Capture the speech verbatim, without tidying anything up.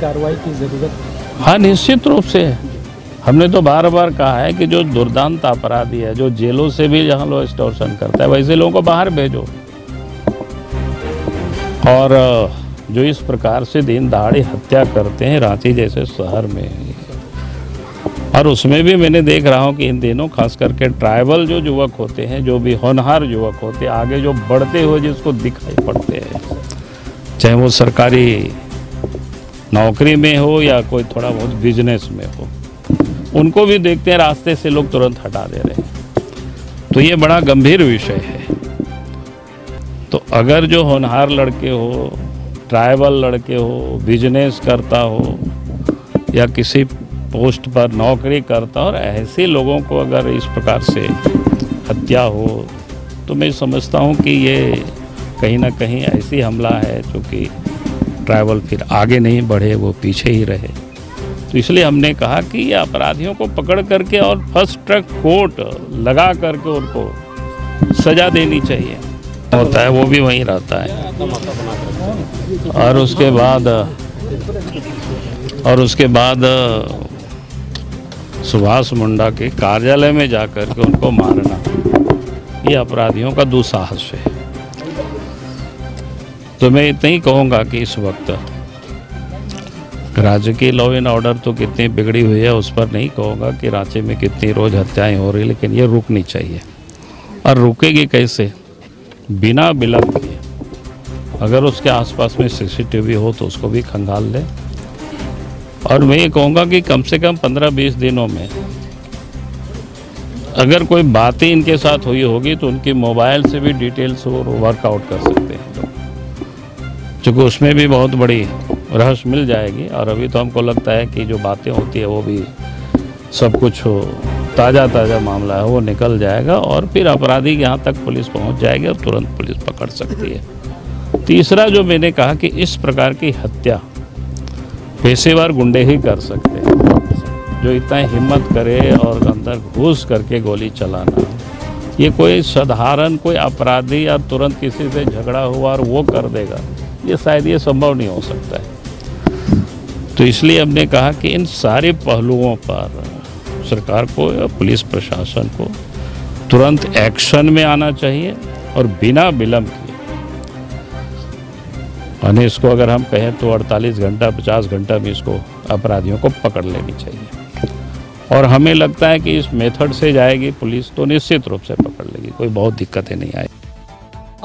कार्रवाई की जरूरत? हाँ, निश्चित रूप से। हमने तो बार बार कहा है कि जो दुर्दांत अपराधी है, जो जेलों से भी जहाँ लोग एक्सटॉर्शन करता है, वैसे लोगों को बाहर भेजो। और जो इस प्रकार से दिन दहाड़े हत्या करते हैं रांची जैसे शहर में, और उसमें भी मैंने देख रहा हूँ कि इन दिनों खास करके ट्राइबल जो युवक होते हैं, जो भी होनहार युवक होते हैं, आगे जो बढ़ते हुए जिसको दिखाई पड़ते हैं, चाहे वो सरकारी नौकरी में हो या कोई थोड़ा बहुत बिजनेस में हो, उनको भी देखते हैं रास्ते से लोग तुरंत हटा दे रहे हैं। तो ये बड़ा गंभीर विषय है। तो अगर जो होनहार लड़के हो, ट्राइबल लड़के हो, बिजनेस करता हो या किसी पोस्ट पर नौकरी करता, और ऐसे लोगों को अगर इस प्रकार से हत्या हो, तो मैं समझता हूँ कि ये कहीं ना कहीं ऐसी हमला है जो कि ट्राइबल फिर आगे नहीं बढ़े, वो पीछे ही रहे। तो इसलिए हमने कहा कि ये अपराधियों को पकड़ करके और फर्स्ट ट्रैक कोर्ट लगा करके उनको सजा देनी चाहिए। होता है वो भी वहीं रहता है। और उसके बाद और उसके बाद सुभाष मुंडा के कार्यालय में जाकर के उनको मारना, ये अपराधियों का दुस्साहस है। तो मैं इतना ही कहूँगा कि इस वक्त राज्य की लॉ एंड ऑर्डर तो कितनी बिगड़ी हुई है, उस पर नहीं कहूँगा कि रांची में कितनी रोज हत्याएं हो रही, लेकिन ये रुकनी चाहिए। और रुकेगी कैसे? बिना विलंब के अगर उसके आसपास में सीसीटीवी हो तो उसको भी खंगाल लें। और मैं ये कहूँगा कि कम से कम पंद्रह बीस दिनों में अगर कोई बातें इनके साथ हुई होगी तो उनके मोबाइल से भी डिटेल्स और वर्कआउट कर सकते हैं लोग, क्योंकि उसमें भी बहुत बड़ी रहस्य मिल जाएगी। और अभी तो हमको लगता है कि जो बातें होती है वो भी सब कुछ हो, ताज़ा ताज़ा मामला है, वो निकल जाएगा और फिर अपराधी के यहाँ तक पुलिस पहुँच जाएगी और तुरंत पुलिस पकड़ सकती है। तीसरा जो मैंने कहा कि इस प्रकार की हत्या पेशेवर गुंडे ही कर सकते हैं, जो इतना हिम्मत करे और अंदर घुस करके गोली चलाना, ये कोई साधारण कोई अपराधी या तुरंत किसी से झगड़ा हुआ और वो कर देगा, ये शायद ये संभव नहीं हो सकता है। तो इसलिए हमने कहा कि इन सारे पहलुओं पर सरकार को या पुलिस प्रशासन को तुरंत एक्शन में आना चाहिए और बिना विलंब के। और इसको अगर हम कहें तो अड़तालीस घंटा पचास घंटा में इसको अपराधियों को पकड़ लेनी चाहिए। और हमें लगता है कि इस मेथड से जाएगी पुलिस तो निश्चित रूप से पकड़ लेगी, कोई बहुत दिक्कतें नहीं आएगी।